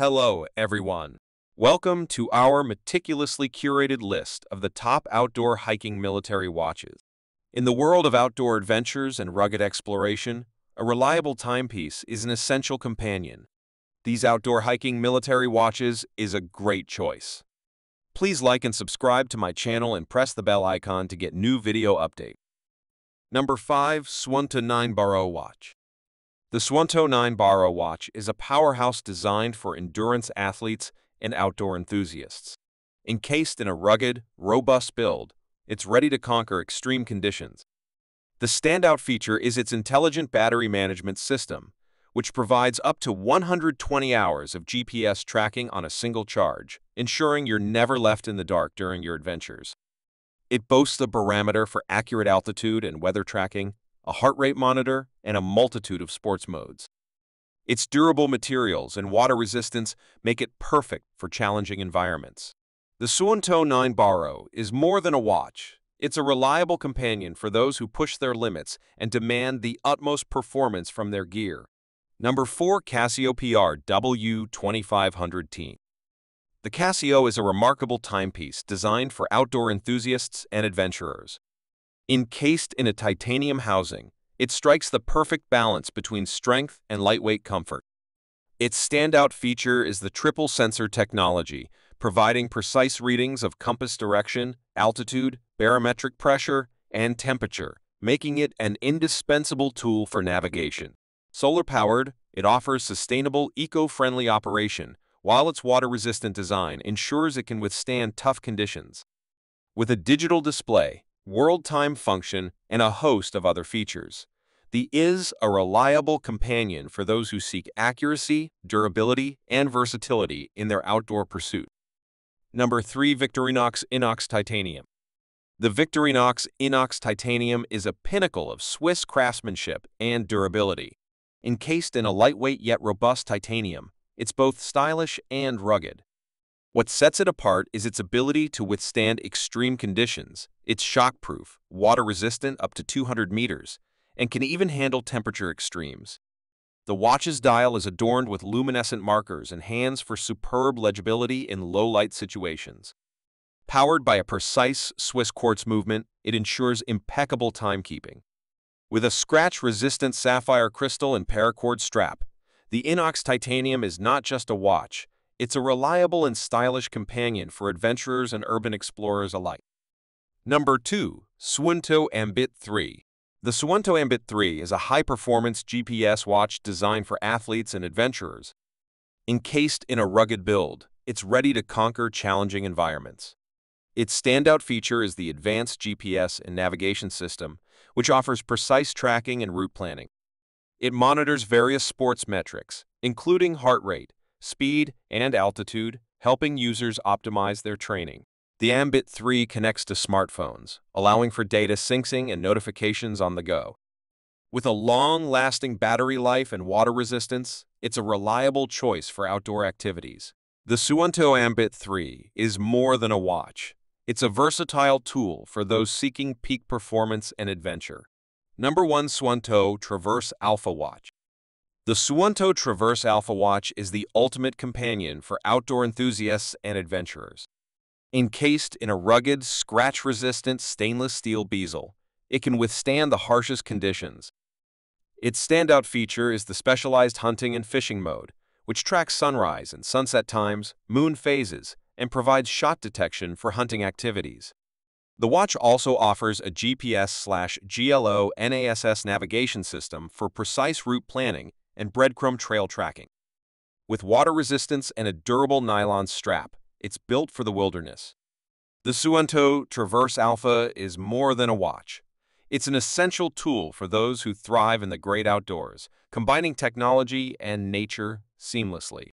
Hello, everyone. Welcome to our meticulously curated list of the top outdoor hiking military watches. In the world of outdoor adventures and rugged exploration, a reliable timepiece is an essential companion. These outdoor hiking military watches is a great choice. Please like and subscribe to my channel and press the bell icon to get new video updates. Number 5. Suunto 9 Baro watch. The Suunto 9 Baro watch is a powerhouse designed for endurance athletes and outdoor enthusiasts. Encased in a rugged, robust build, it's ready to conquer extreme conditions. The standout feature is its intelligent battery management system, which provides up to 120 hours of GPS tracking on a single charge, ensuring you're never left in the dark during your adventures. It boasts a barometer for accurate altitude and weather tracking, a heart rate monitor, and a multitude of sports modes. Its durable materials and water resistance make it perfect for challenging environments. The Suunto 9 Baro is more than a watch. It's a reliable companion for those who push their limits and demand the utmost performance from their gear. Number 4. Casio PRW 2500. The Casio is a remarkable timepiece designed for outdoor enthusiasts and adventurers. Encased in a titanium housing, it strikes the perfect balance between strength and lightweight comfort. Its standout feature is the triple sensor technology, providing precise readings of compass direction, altitude, barometric pressure, and temperature, making it an indispensable tool for navigation. Solar-powered, it offers sustainable, eco-friendly operation, while its water-resistant design ensures it can withstand tough conditions. With a digital display, world-time function, and a host of other features, the is a reliable companion for those who seek accuracy, durability, and versatility in their outdoor pursuit. Number 3. Victorinox Inox Titanium. The Victorinox Inox Titanium is a pinnacle of Swiss craftsmanship and durability. Encased in a lightweight yet robust titanium, it's both stylish and rugged. What sets it apart is its ability to withstand extreme conditions. It's shockproof, water-resistant up to 200 meters, and can even handle temperature extremes. The watch's dial is adorned with luminescent markers and hands for superb legibility in low-light situations. Powered by a precise Swiss quartz movement, it ensures impeccable timekeeping. With a scratch-resistant sapphire crystal and paracord strap, the Inox Titanium is not just a watch, it's a reliable and stylish companion for adventurers and urban explorers alike. Number 2. Suunto Ambit 3. The Suunto Ambit 3 is a high-performance GPS watch designed for athletes and adventurers. Encased in a rugged build, it's ready to conquer challenging environments. Its standout feature is the advanced GPS and navigation system, which offers precise tracking and route planning. It monitors various sports metrics, including heart rate, speed, and altitude, helping users optimize their training. The Ambit 3 connects to smartphones, allowing for data syncing and notifications on the go. With a long-lasting battery life and water resistance, it's a reliable choice for outdoor activities. The Suunto Ambit 3 is more than a watch. It's a versatile tool for those seeking peak performance and adventure. Number 1. Suunto Traverse Alpha watch. The Suunto Traverse Alpha watch is the ultimate companion for outdoor enthusiasts and adventurers. Encased in a rugged, scratch-resistant stainless steel bezel, it can withstand the harshest conditions. Its standout feature is the specialized hunting and fishing mode, which tracks sunrise and sunset times, moon phases, and provides shot detection for hunting activities. The watch also offers a GPS/GLONASS navigation system for precise route planning and breadcrumb trail tracking. With water resistance and a durable nylon strap, it's built for the wilderness. The Suunto Traverse Alpha is more than a watch. It's an essential tool for those who thrive in the great outdoors, combining technology and nature seamlessly.